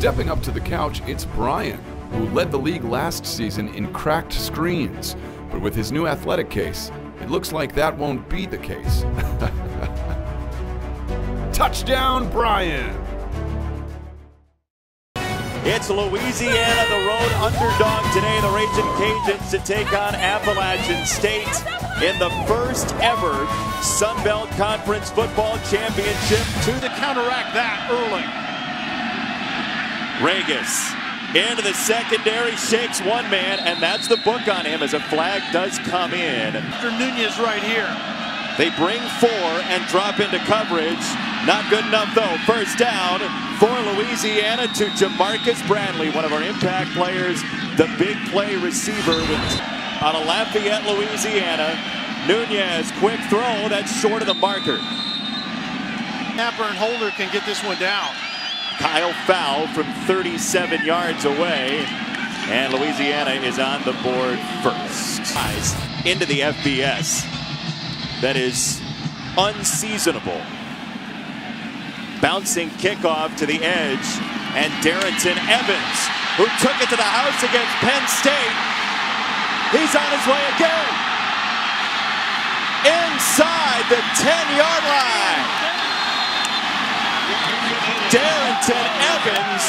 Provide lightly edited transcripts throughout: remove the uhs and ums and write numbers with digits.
Stepping up to the couch, it's Brian, who led the league last season in cracked screens. But with his new athletic case, it looks like that won't be the case. Touchdown, Brian! It's Louisiana, the road underdog today. The Ragin' Cajuns to take on Appalachian State in the first ever Sun Belt Conference Football Championship. To counteract that early. Ragas into the secondary, shakes one man, and that's the book on him as a flag does come in. After Nunez right here. They bring four and drop into coverage. Not good enough, though. First down for Louisiana to Jamarcus Bradley, one of our impact players, the big play receiver out of Lafayette, Louisiana. Nunez, quick throw. That's short of the marker. Napper and Holder can get this one down. Kyle Fowle from 37 yards away. And Louisiana is on the board first. Into the FBS. That is unseasonable. Bouncing kickoff to the edge, and Darrington Evans, who took it to the house against Penn State. He's on his way again. Inside the 10-yard line. Darrington Evans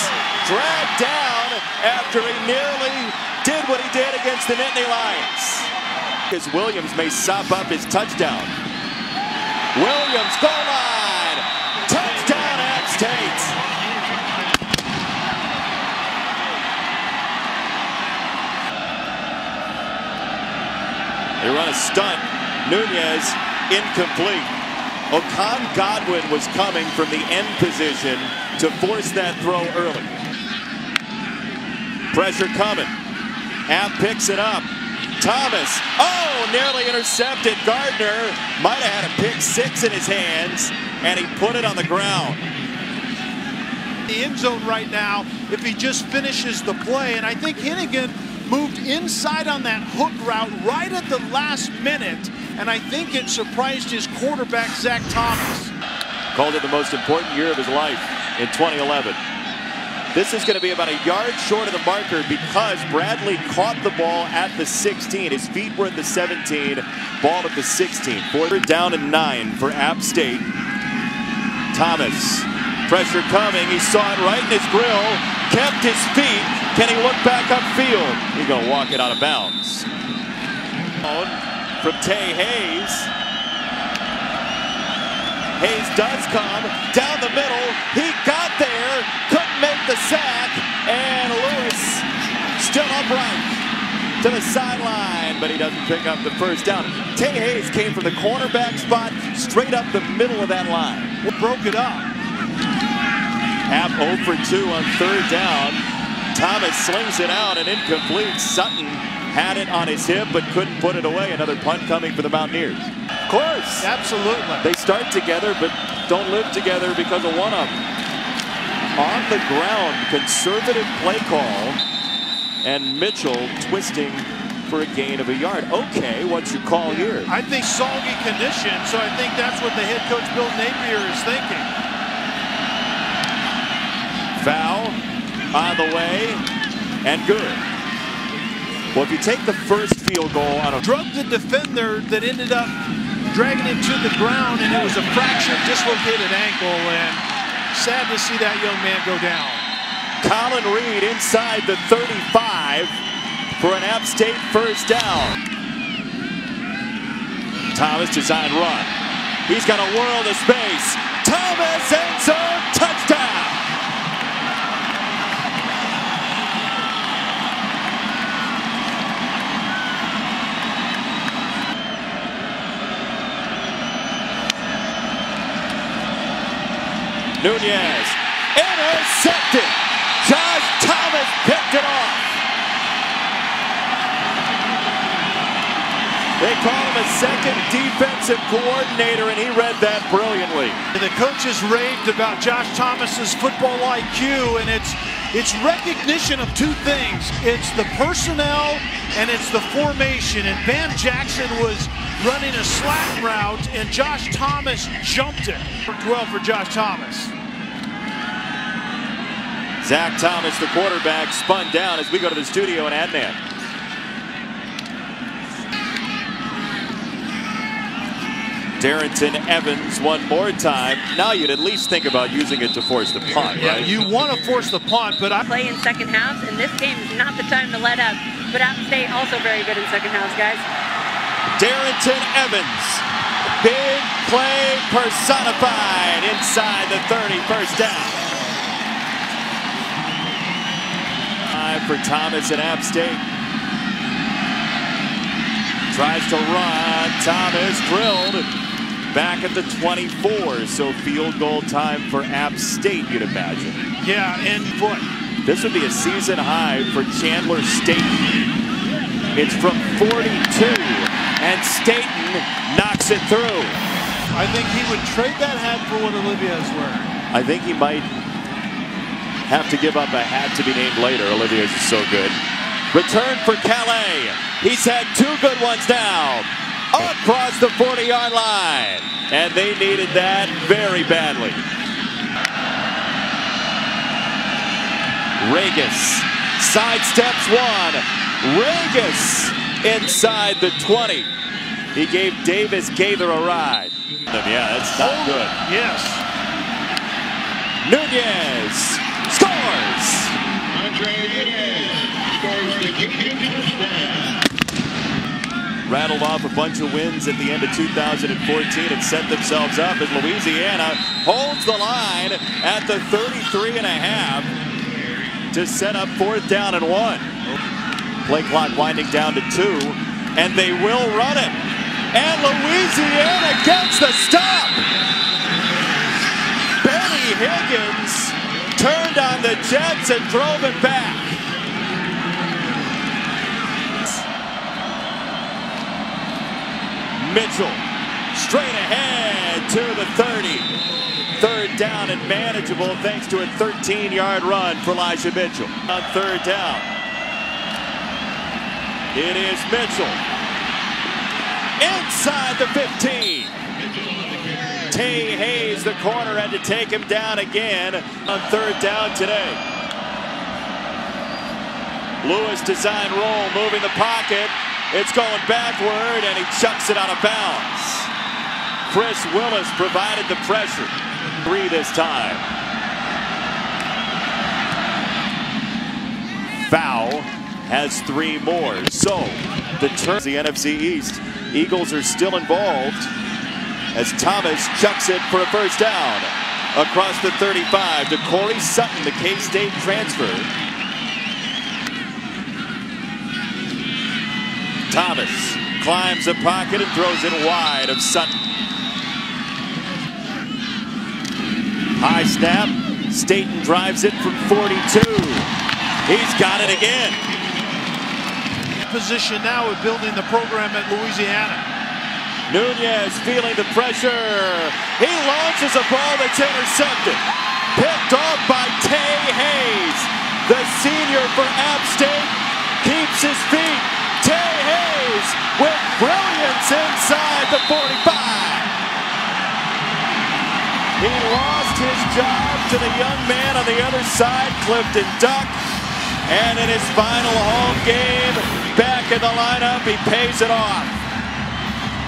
dragged down after he nearly did what he did against the Nittany Lions. As Williams may sop up his touchdown. Williams, goal line. They run a stunt. Nunez incomplete. O'Connor Godwin was coming from the end position to force that throw early. Pressure coming. App picks it up. Thomas. Oh, nearly intercepted. Gardner might have had a pick six in his hands, and he put it on the ground. The end zone right now, if he just finishes the play, and I think Hennigan moved inside on that hook route right at the last minute, and I think it surprised his quarterback, Zach Thomas. Called it the most important year of his life in 2011. This is going to be about a yard short of the marker because Bradley caught the ball at the 16. His feet were at the 17, ball at the 16. 4th down and 9 for App State. Thomas, pressure coming. He saw it right in his grill, kept his feet. Can he look back upfield? He's going to walk it out of bounds. From Tay Hayes. Hayes does come down the middle. He got there. Couldn't make the sack. And Lewis still upright to the sideline. But he doesn't pick up the first down. Tay Hayes came from the cornerback spot straight up the middle of that line. Broke it up. App 0 for 2 on 3rd down. Thomas slings it out and incomplete. Sutton had it on his hip but couldn't put it away. Another punt coming for the Mountaineers. Of course. Absolutely. They start together but don't live together because of one of them. On the ground, conservative play call, and Mitchell twisting for a gain of a yard. Okay, what's your call here? I think soggy condition, so I think that's what the head coach Bill Napier is thinking. Foul. On the way, and good. Well, if you take the first field goal on a drug the defender that ended up dragging him to the ground, and it was a fractured, dislocated ankle, and sad to see that young man go down. Colin Reed inside the 35 for an App State first down. Thomas design run. He's got a world of space. Thomas end zone touchdown. Nunez, intercepted. Josh Thomas picked it off. They call him a second defensive coordinator, and he read that brilliantly. The coaches raved about Josh Thomas's football IQ, and it's recognition of two things. It's the personnel, and it's the formation. And Van Jackson was running a slant route, and Josh Thomas jumped it. 12 for Josh Thomas. Zach Thomas, the quarterback, spun down as we go to the studio in Adnan. Darrington Evans one more time. Now you'd at least think about using it to force the punt, right? You want to force the punt, but I play in second halves, and this game is not the time to let up. But App State also very good in second halves, guys. Darrington Evans, big play personified inside the 30, first down. For Thomas at App State. Tries to run. Thomas drilled back at the 24. So field goal time for App State, you'd imagine. Yeah, and boy, this would be a season high for Chandler Staten. It's from 42, and Staten knocks it through. I think he would trade that hat for what Olivia's wearing. I think he might have to give up a hat to be named later. Olivia's is so good. Return for Calais. He's had two good ones now. Across the 40-yard line. And they needed that very badly. Ragas sidesteps one. Ragas inside the 20. He gave Davis Gaither a ride. Yeah, that's not good. Yes. Nunez scores. Andre Nunez scores the game touchdown. Rattled off a bunch of wins at the end of 2014 and set themselves up as Louisiana holds the line at the 33.5 to set up 4th down and 1. Play clock winding down to 2, and they will run it. And Louisiana gets the stop. Benny Higgins turned on the Jets and drove it back. Mitchell straight ahead to the 30. 3rd down and manageable thanks to a 13-yard run for Elijah Mitchell. On 3rd down. It is Mitchell inside the 15. Tay Hayes, the corner, had to take him down again on 3rd down today. Lewis design roll, moving the pocket. It's going backward, and he chucks it out of bounds. Chris Willis provided the pressure. 3 this time. Fowle has 3 more. So the turn the NFC East. Eagles are still involved as Thomas chucks it for a first down across the 35 to Corey Sutton, the K-State transfer. Thomas climbs the pocket and throws it wide of Sutton. High snap. Staten drives it from 42. He's got it again. Position now of building the program at Louisiana. Nunez feeling the pressure. He launches a ball that's intercepted. Picked off by Tay Hayes. The senior for App State keeps his feet. Tay Hayes with brilliance inside the 45. He lost his job to the young man on the other side, Clifton Duck. And in his final home game, back in the lineup, he pays it off.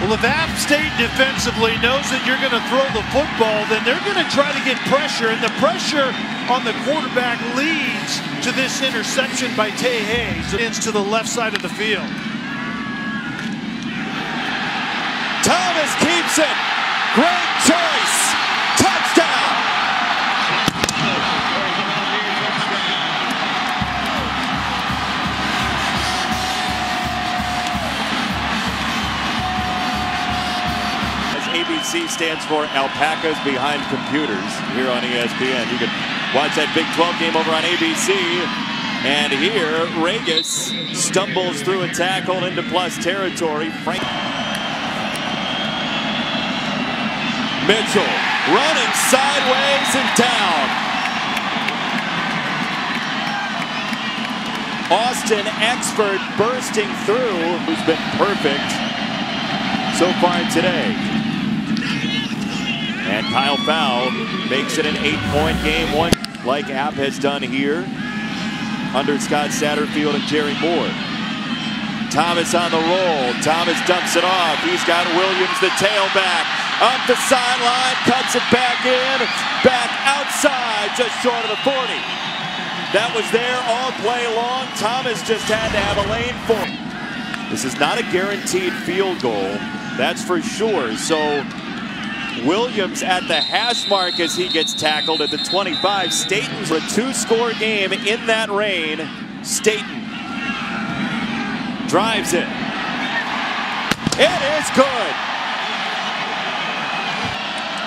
Well, if App State defensively knows that you're going to throw the football, then they're going to try to get pressure, and the pressure on the quarterback leads to this interception by Tay Hayes. It's to the left side of the field. Thomas keeps it. Great choice. Touchdown. ABC stands for Alpacas Behind Computers here on ESPN. You can watch that Big 12 game over on ABC. And here, Ragas stumbles through a tackle into plus territory. Frank Mitchell running sideways and down. Austin Expert bursting through, who's been perfect so far today. And Kyle Fowle makes it an 8-point game. like App has done here under Scott Satterfield and Jerry Moore. Thomas on the roll. Thomas dumps it off. He's got Williams, the tailback, up the sideline, cuts it back in, back outside, just short of the 40. That was there all play long. Thomas just had to have a lane for. This is not a guaranteed field goal, that's for sure. So Williams at the hash mark as he gets tackled at the 25. Staten's a two-score game in that rain. Staten drives it. It is good.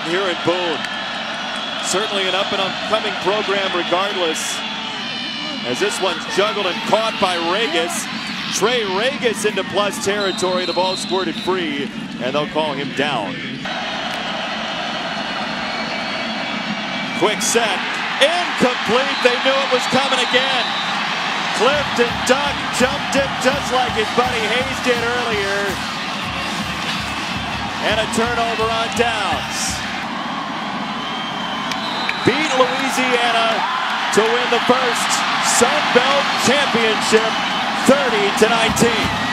Here at Boone. Certainly an up-and-coming program regardless, as this one's juggled and caught by Ragas. Trey Ragas into plus territory. The ball squirted free, and they'll call him down. Quick set, incomplete. They knew it was coming again. Clifton Duck jumped it just like his buddy Hayes did earlier. And a turnover on downs. Beat Louisiana to win the first Sun Belt Championship 30-19.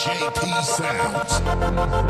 JP Sounds.